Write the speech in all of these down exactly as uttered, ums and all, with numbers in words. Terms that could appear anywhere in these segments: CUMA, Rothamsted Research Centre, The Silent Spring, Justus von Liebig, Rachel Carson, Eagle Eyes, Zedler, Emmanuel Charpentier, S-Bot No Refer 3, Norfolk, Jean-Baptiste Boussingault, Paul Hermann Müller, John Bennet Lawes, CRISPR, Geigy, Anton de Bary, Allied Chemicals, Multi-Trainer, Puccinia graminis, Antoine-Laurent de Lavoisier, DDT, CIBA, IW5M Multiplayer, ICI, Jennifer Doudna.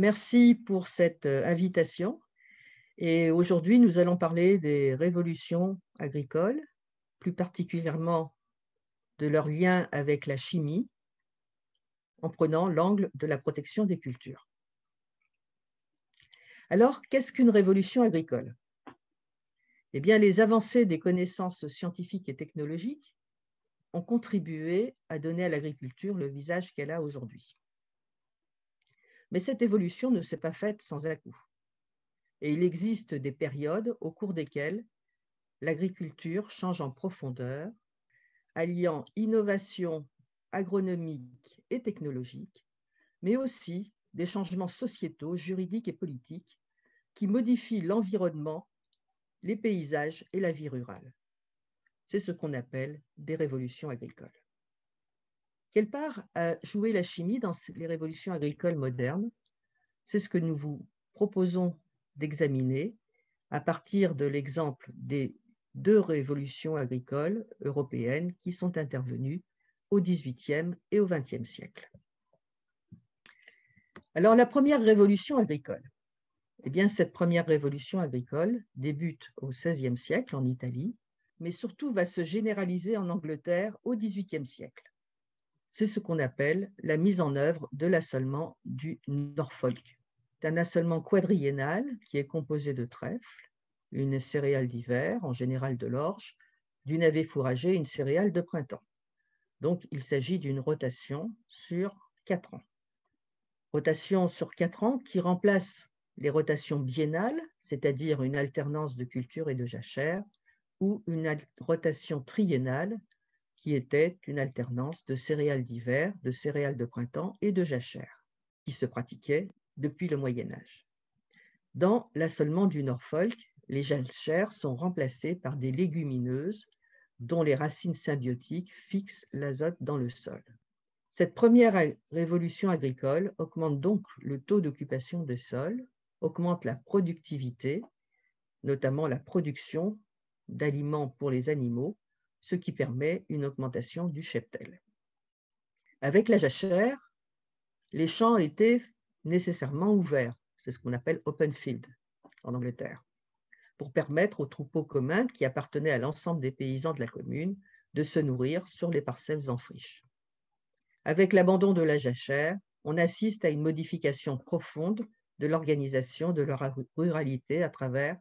Merci pour cette invitation. Et aujourd'hui, nous allons parler des révolutions agricoles, plus particulièrement de leur lien avec la chimie, en prenant l'angle de la protection des cultures. Alors, qu'est-ce qu'une révolution agricole? Eh bien, les avancées des connaissances scientifiques et technologiques ont contribué à donner à l'agriculture le visage qu'elle a aujourd'hui. Mais cette évolution ne s'est pas faite sans à-coup. Et il existe des périodes au cours desquelles l'agriculture change en profondeur, alliant innovation agronomique et technologique, mais aussi des changements sociétaux, juridiques et politiques qui modifient l'environnement, les paysages et la vie rurale. C'est ce qu'on appelle des révolutions agricoles. Quelle part a joué la chimie dans les révolutions agricoles modernes? C'est ce que nous vous proposons d'examiner à partir de l'exemple des deux révolutions agricoles européennes qui sont intervenues au dix-huitième et au vingtième siècle. Alors, la première révolution agricole. Eh bien, cette première révolution agricole débute au seizième siècle en Italie, mais surtout va se généraliser en Angleterre au dix-huitième siècle. C'est ce qu'on appelle la mise en œuvre de l'assolement du Norfolk. C'est un assolement quadriennal qui est composé de trèfle, une céréale d'hiver, en général de l'orge, du navet fourragé et une céréale de printemps. Donc, il s'agit d'une rotation sur quatre ans. Rotation sur quatre ans qui remplace les rotations biennales, c'est-à-dire une alternance de cultures et de jachères, ou une rotation triennale, qui était une alternance de céréales d'hiver, de céréales de printemps et de jachères, qui se pratiquait depuis le Moyen Âge. Dans l'assolement du Norfolk, les jachères sont remplacées par des légumineuses dont les racines symbiotiques fixent l'azote dans le sol. Cette première révolution agricole augmente donc le taux d'occupation des sols, augmente la productivité, notamment la production d'aliments pour les animaux, ce qui permet une augmentation du cheptel. Avec la jachère, les champs étaient nécessairement ouverts, c'est ce qu'on appelle open field en Angleterre, pour permettre aux troupeaux communs qui appartenaient à l'ensemble des paysans de la commune de se nourrir sur les parcelles en friche. Avec l'abandon de la jachère, on assiste à une modification profonde de l'organisation de leur ruralité à travers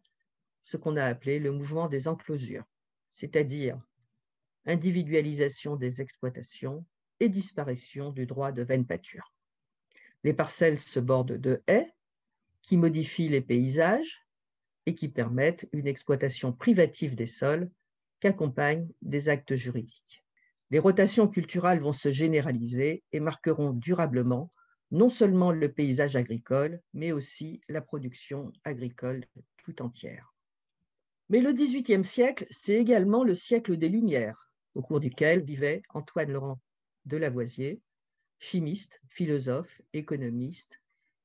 ce qu'on a appelé le mouvement des enclosures, c'est-à-dire individualisation des exploitations et disparition du droit de vaine pâture. Les parcelles se bordent de haies qui modifient les paysages et qui permettent une exploitation privative des sols qu'accompagnent des actes juridiques. Les rotations culturelles vont se généraliser et marqueront durablement non seulement le paysage agricole, mais aussi la production agricole tout entière. Mais le dix-huitième siècle, c'est également le siècle des Lumières, au cours duquel vivait Antoine-Laurent de Lavoisier, chimiste, philosophe, économiste,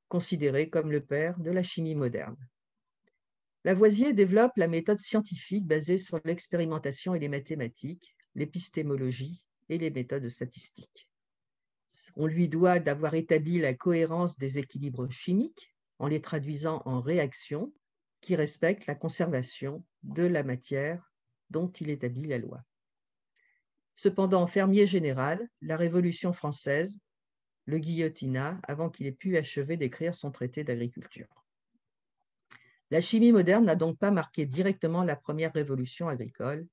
considéré comme le père de la chimie moderne. Lavoisier développe la méthode scientifique basée sur l'expérimentation et les mathématiques, l'épistémologie et les méthodes statistiques. On lui doit d'avoir établi la cohérence des équilibres chimiques en les traduisant en réactions qui respectent la conservation de la matière dont il établit la loi. Cependant, fermier général, la Révolution française le guillotina avant qu'il ait pu achever d'écrire son traité d'agriculture. La chimie moderne n'a donc pas marqué directement la première révolution agricole.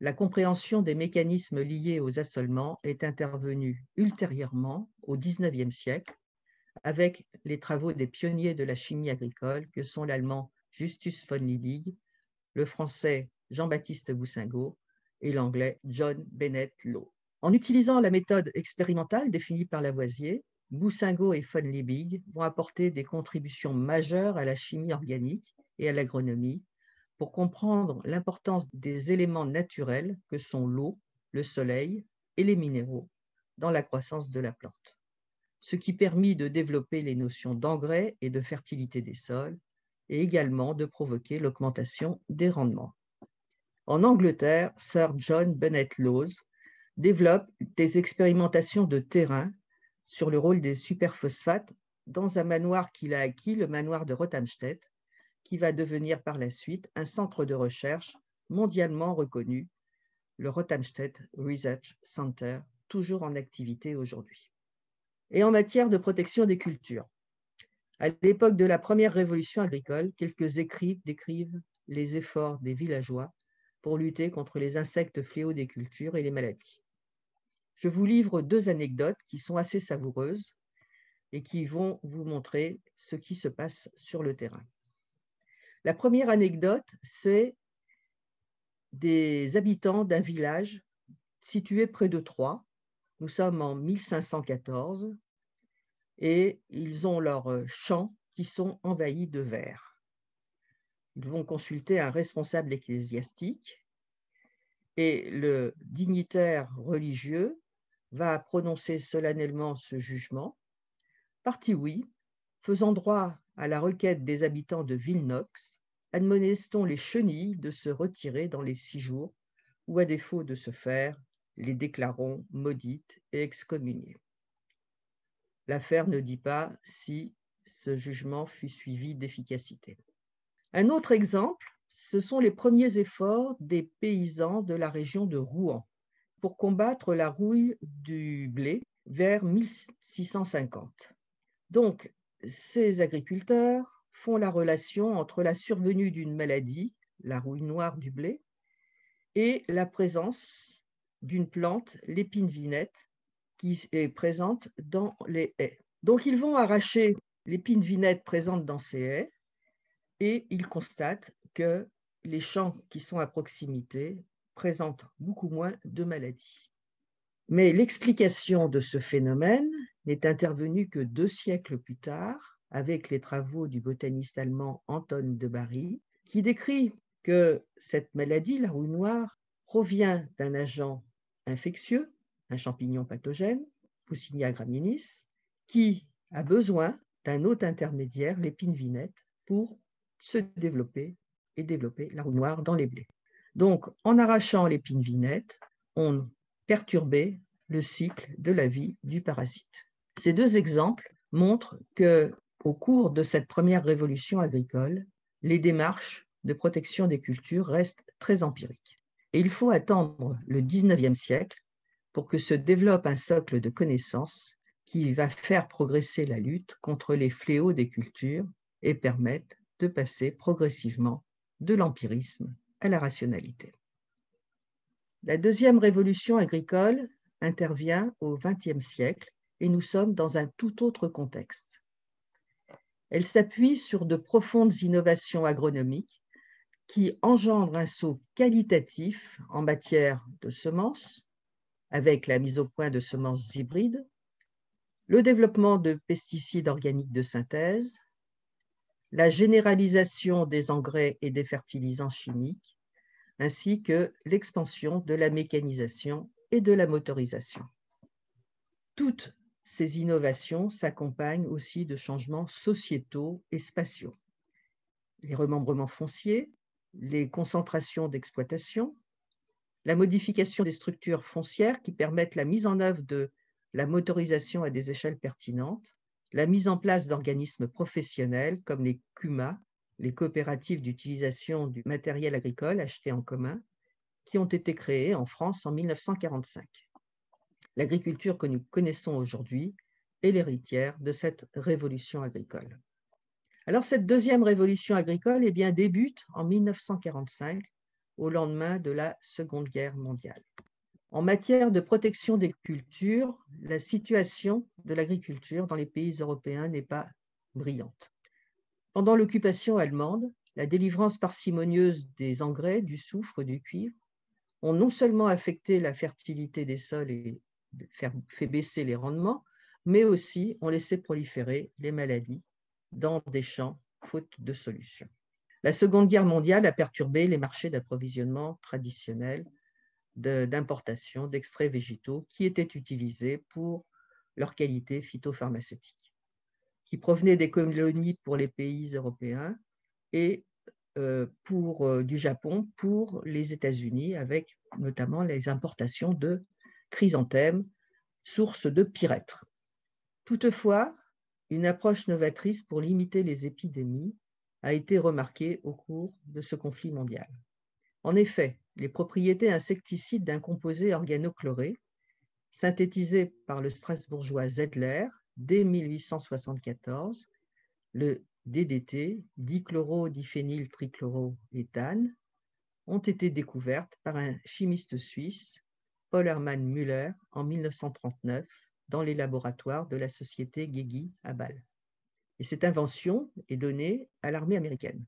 La compréhension des mécanismes liés aux assolements est intervenue ultérieurement au dix-neuvième siècle avec les travaux des pionniers de la chimie agricole que sont l'allemand Justus von Liebig, le français Jean-Baptiste Boussingault et l'anglais John Bennet Lawes. En utilisant la méthode expérimentale définie par Lavoisier, Boussingault et von Liebig vont apporter des contributions majeures à la chimie organique et à l'agronomie pour comprendre l'importance des éléments naturels que sont l'eau, le soleil et les minéraux dans la croissance de la plante, ce qui permit de développer les notions d'engrais et de fertilité des sols et également de provoquer l'augmentation des rendements. En Angleterre, Sir John Bennet Lawes développe des expérimentations de terrain sur le rôle des superphosphates dans un manoir qu'il a acquis, le manoir de Rothamsted, qui va devenir par la suite un centre de recherche mondialement reconnu, le Rothamsted Research Centre, toujours en activité aujourd'hui. Et en matière de protection des cultures, à l'époque de la première révolution agricole, quelques écrits décrivent les efforts des villageois pour lutter contre les insectes fléaux des cultures et les maladies. Je vous livre deux anecdotes qui sont assez savoureuses et qui vont vous montrer ce qui se passe sur le terrain. La première anecdote, c'est des habitants d'un village situé près de Troyes. Nous sommes en mille cinq cent quatorze et ils ont leurs champs qui sont envahis de vers. Ils vont consulter un responsable ecclésiastique et le dignitaire religieux va prononcer solennellement ce jugement. Partie oui, faisant droit à la requête des habitants de Villenox, admonestons les chenilles de se retirer dans les six jours ou à défaut de se faire, les déclarons maudites et excommuniées. L'affaire ne dit pas si ce jugement fut suivi d'efficacité. Un autre exemple, ce sont les premiers efforts des paysans de la région de Rouen pour combattre la rouille du blé vers mille six cent cinquante. Donc, ces agriculteurs font la relation entre la survenue d'une maladie, la rouille noire du blé, et la présence d'une plante, l'épine vinette, qui est présente dans les haies. Donc, ils vont arracher l'épine vinette présente dans ces haies et ils constatent que les champs qui sont à proximité présentent beaucoup moins de maladies. Mais l'explication de ce phénomène n'est intervenue que deux siècles plus tard avec les travaux du botaniste allemand Anton de Bary qui décrit que cette maladie, la rouille noire, provient d'un agent infectieux, un champignon pathogène, Puccinia graminis, qui a besoin d'un hôte intermédiaire, l'épine vinette, pour se développer et développer la rouille noire dans les blés. Donc, en arrachant l'épine vinette, on perturbait le cycle de la vie du parasite. Ces deux exemples montrent qu'au cours de cette première révolution agricole, les démarches de protection des cultures restent très empiriques. Et il faut attendre le dix-neuvième siècle pour que se développe un socle de connaissances qui va faire progresser la lutte contre les fléaux des cultures et permettre de passer progressivement de l'empirisme à la rationalité. La deuxième révolution agricole intervient au vingtième siècle et nous sommes dans un tout autre contexte. Elle s'appuie sur de profondes innovations agronomiques qui engendrent un saut qualitatif en matière de semences, avec la mise au point de semences hybrides, le développement de pesticides organiques de synthèse, la généralisation des engrais et des fertilisants chimiques, ainsi que l'expansion de la mécanisation et de la motorisation. Toutes ces innovations s'accompagnent aussi de changements sociétaux et spatiaux. Les remembrements fonciers, les concentrations d'exploitation, la modification des structures foncières qui permettent la mise en œuvre de la motorisation à des échelles pertinentes, la mise en place d'organismes professionnels comme les CUMA, les coopératives d'utilisation du matériel agricole acheté en commun, qui ont été créées en France en mille neuf cent quarante-cinq. L'agriculture que nous connaissons aujourd'hui est l'héritière de cette révolution agricole. Alors cette deuxième révolution agricole eh bien, débute en mille neuf cent quarante-cinq, au lendemain de la Seconde Guerre mondiale. En matière de protection des cultures, la situation de l'agriculture dans les pays européens n'est pas brillante. Pendant l'occupation allemande, la délivrance parcimonieuse des engrais, du soufre, du cuivre ont non seulement affecté la fertilité des sols et fait baisser les rendements, mais aussi ont laissé proliférer les maladies dans des champs faute de solution. La Seconde Guerre mondiale a perturbé les marchés d'approvisionnement traditionnels d'importation de, d'extraits végétaux qui étaient utilisés pour leur qualité phytopharmaceutique, qui provenaient des colonies pour les pays européens et euh, pour, euh, du Japon pour les États-Unis, avec notamment les importations de chrysanthèmes, source de pyrètre. Toutefois, une approche novatrice pour limiter les épidémies a été remarquée au cours de ce conflit mondial. En effet, les propriétés insecticides d'un composé organochloré, synthétisé par le Strasbourgeois Zedler dès mille huit cent soixante-quatorze, le D D T, dichlorodiphényltrichloroéthane, ont été découvertes par un chimiste suisse, Paul Hermann Müller, en mille neuf cent trente-neuf, dans les laboratoires de la société Geigy à Bâle. Et cette invention est donnée à l'armée américaine.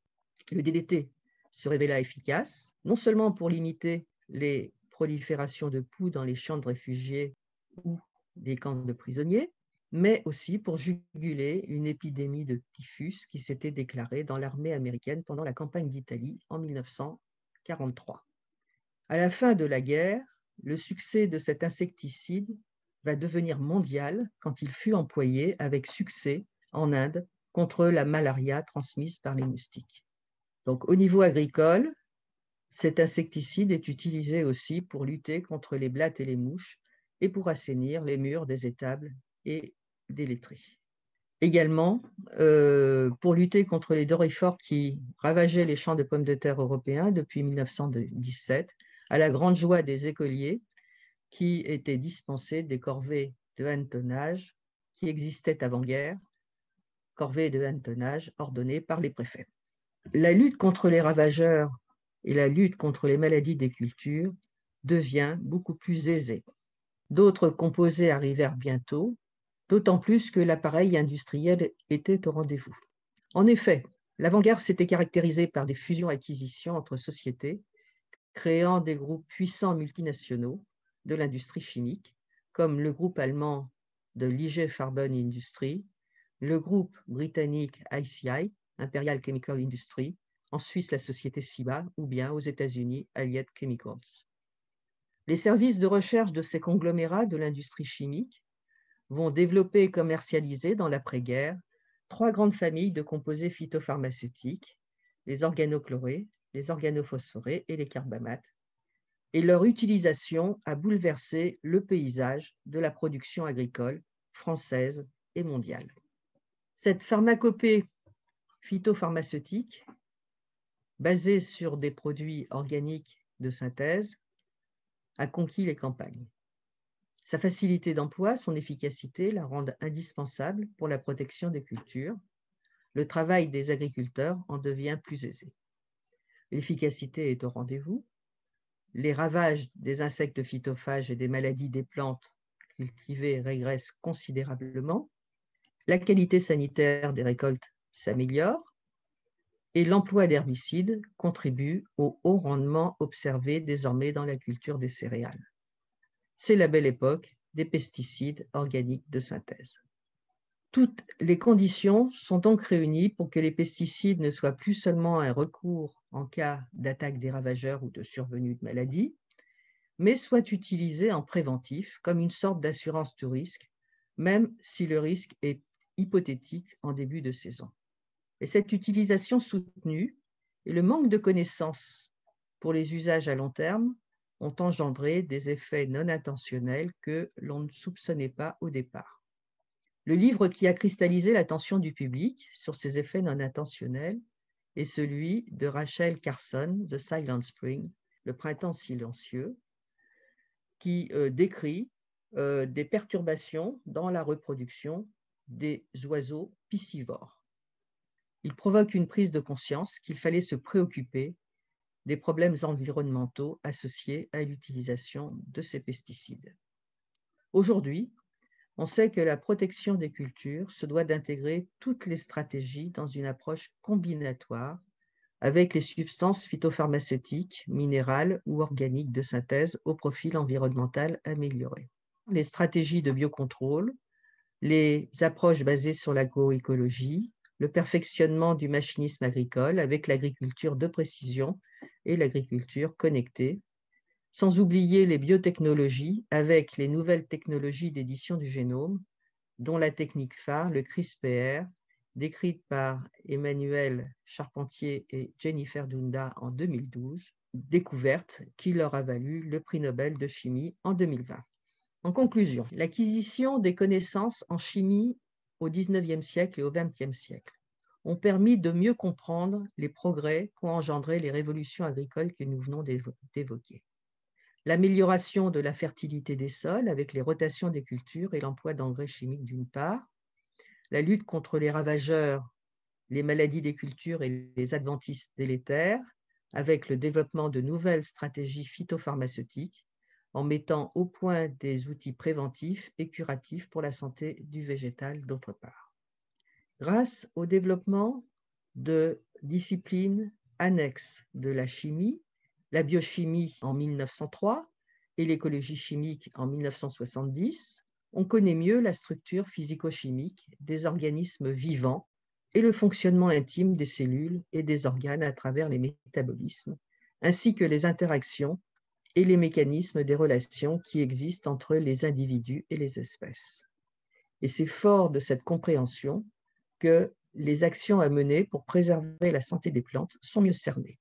Le D D T se révéla efficace, non seulement pour limiter les proliférations de poux dans les champs de réfugiés ou des camps de prisonniers, mais aussi pour juguler une épidémie de typhus qui s'était déclarée dans l'armée américaine pendant la campagne d'Italie en mille neuf cent quarante-trois. À la fin de la guerre, le succès de cet insecticide va devenir mondial quand il fut employé avec succès en Inde contre la malaria transmise par les moustiques. Donc, au niveau agricole, cet insecticide est utilisé aussi pour lutter contre les blattes et les mouches et pour assainir les murs des étables et des laiteries. Également, euh, pour lutter contre les doryphores qui ravageaient les champs de pommes de terre européens depuis mille neuf cent dix-sept, à la grande joie des écoliers qui étaient dispensés des corvées de hannetonnage qui existaient avant-guerre, corvées de hannetonnage ordonnées par les préfets. La lutte contre les ravageurs et la lutte contre les maladies des cultures devient beaucoup plus aisée. D'autres composés arrivèrent bientôt, d'autant plus que l'appareil industriel était au rendez-vous. En effet, l'avant-garde s'était caractérisée par des fusions-acquisitions entre sociétés, créant des groupes puissants multinationaux de l'industrie chimique, comme le groupe allemand de l'I G Farben Industrie, le groupe britannique I C I, Imperial Chemical Industry, en Suisse la société C I B A, ou bien aux États-Unis Allied Chemicals. Les services de recherche de ces conglomérats de l'industrie chimique vont développer et commercialiser dans l'après-guerre trois grandes familles de composés phytopharmaceutiques, les organochlorés, les organophosphorés et les carbamates, et leur utilisation a bouleversé le paysage de la production agricole française et mondiale. Cette pharmacopée phytopharmaceutique, basée sur des produits organiques de synthèse, a conquis les campagnes. Sa facilité d'emploi, son efficacité la rendent indispensable pour la protection des cultures. Le travail des agriculteurs en devient plus aisé. L'efficacité est au rendez-vous. Les ravages des insectes phytophages et des maladies des plantes cultivées régressent considérablement. La qualité sanitaire des récoltes s'améliore et l'emploi d'herbicides contribue au haut rendement observé désormais dans la culture des céréales. C'est la belle époque des pesticides organiques de synthèse. Toutes les conditions sont donc réunies pour que les pesticides ne soient plus seulement un recours en cas d'attaque des ravageurs ou de survenue de maladies, mais soient utilisés en préventif comme une sorte d'assurance du risque, même si le risque est hypothétique en début de saison. Et cette utilisation soutenue et le manque de connaissances pour les usages à long terme ont engendré des effets non intentionnels que l'on ne soupçonnait pas au départ. Le livre qui a cristallisé l'attention du public sur ces effets non intentionnels est celui de Rachel Carson, The Silent Spring, le printemps silencieux, qui euh, décrit euh, des perturbations dans la reproduction des oiseaux piscivores. Il provoque une prise de conscience qu'il fallait se préoccuper des problèmes environnementaux associés à l'utilisation de ces pesticides. Aujourd'hui, on sait que la protection des cultures se doit d'intégrer toutes les stratégies dans une approche combinatoire avec les substances phytopharmaceutiques, minérales ou organiques de synthèse au profil environnemental amélioré. Les stratégies de biocontrôle, les approches basées sur l'agroécologie, le perfectionnement du machinisme agricole avec l'agriculture de précision et l'agriculture connectée, sans oublier les biotechnologies avec les nouvelles technologies d'édition du génome, dont la technique phare, le CRISPR, décrite par Emmanuel Charpentier et Jennifer Doudna en deux mille douze, découverte qui leur a valu le prix Nobel de chimie en deux mille vingt. En conclusion, l'acquisition des connaissances en chimie au dix-neuvième siècle et au vingtième siècle, ont permis de mieux comprendre les progrès qu'ont engendrés les révolutions agricoles que nous venons d'évoquer. L'amélioration de la fertilité des sols avec les rotations des cultures et l'emploi d'engrais chimiques d'une part, la lutte contre les ravageurs, les maladies des cultures et les adventices délétères, avec le développement de nouvelles stratégies phytopharmaceutiques, en mettant au point des outils préventifs et curatifs pour la santé du végétal d'autre part. Grâce au développement de disciplines annexes de la chimie, la biochimie en mille neuf cent trois et l'écologie chimique en mille neuf cent soixante-dix, on connaît mieux la structure physico-chimique des organismes vivants et le fonctionnement intime des cellules et des organes à travers les métabolismes, ainsi que les interactions et les mécanismes des relations qui existent entre les individus et les espèces. Et c'est fort de cette compréhension que les actions à mener pour préserver la santé des plantes sont mieux cernées.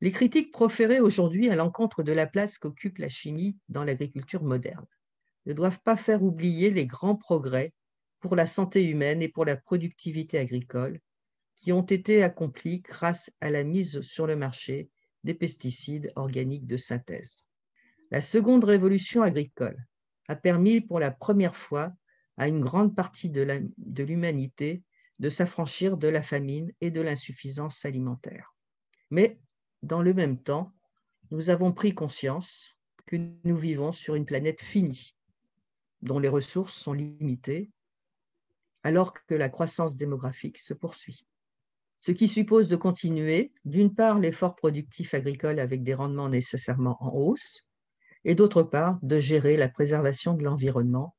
Les critiques proférées aujourd'hui à l'encontre de la place qu'occupe la chimie dans l'agriculture moderne ne doivent pas faire oublier les grands progrès pour la santé humaine et pour la productivité agricole, qui ont été accomplies grâce à la mise sur le marché des pesticides organiques de synthèse. La seconde révolution agricole a permis pour la première fois à une grande partie de l'humanité de s'affranchir de la famine et de l'insuffisance alimentaire. Mais dans le même temps, nous avons pris conscience que nous vivons sur une planète finie, dont les ressources sont limitées, alors que la croissance démographique se poursuit. Ce qui suppose de continuer, d'une part, l'effort productif agricole avec des rendements nécessairement en hausse, et d'autre part, de gérer la préservation de l'environnement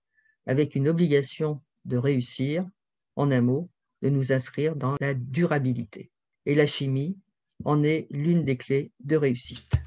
avec une obligation de réussir, en un mot, de nous inscrire dans la durabilité. Et la chimie en est l'une des clés de réussite.